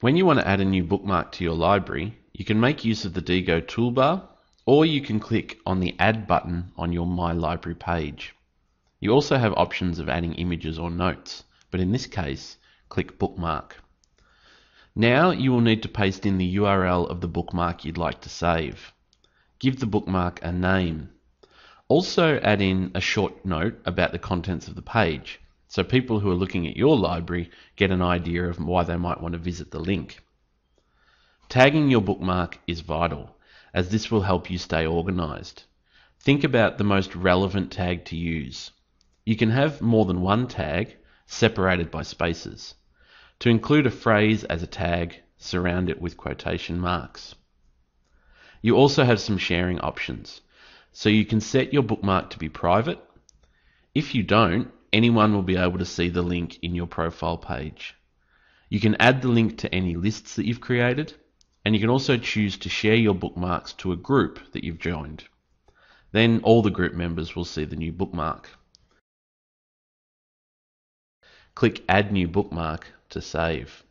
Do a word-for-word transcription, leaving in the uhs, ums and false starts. When you want to add a new bookmark to your library, you can make use of the Diigo toolbar, or you can click on the Add button on your My Library page. You also have options of adding images or notes, but in this case, click Bookmark. Now you will need to paste in the U R L of the bookmark you'd like to save. Give the bookmark a name. Also add in a short note about the contents of the page, so people who are looking at your library get an idea of why they might want to visit the link. Tagging your bookmark is vital, as this will help you stay organized. Think about the most relevant tag to use. You can have more than one tag, separated by spaces. To include a phrase as a tag, surround it with quotation marks. You also have some sharing options. So you can set your bookmark to be private. If you don't, anyone will be able to see the link in your profile page. You can add the link to any lists that you've created, and you can also choose to share your bookmarks to a group that you've joined. Then all the group members will see the new bookmark. Click Add New Bookmark to save.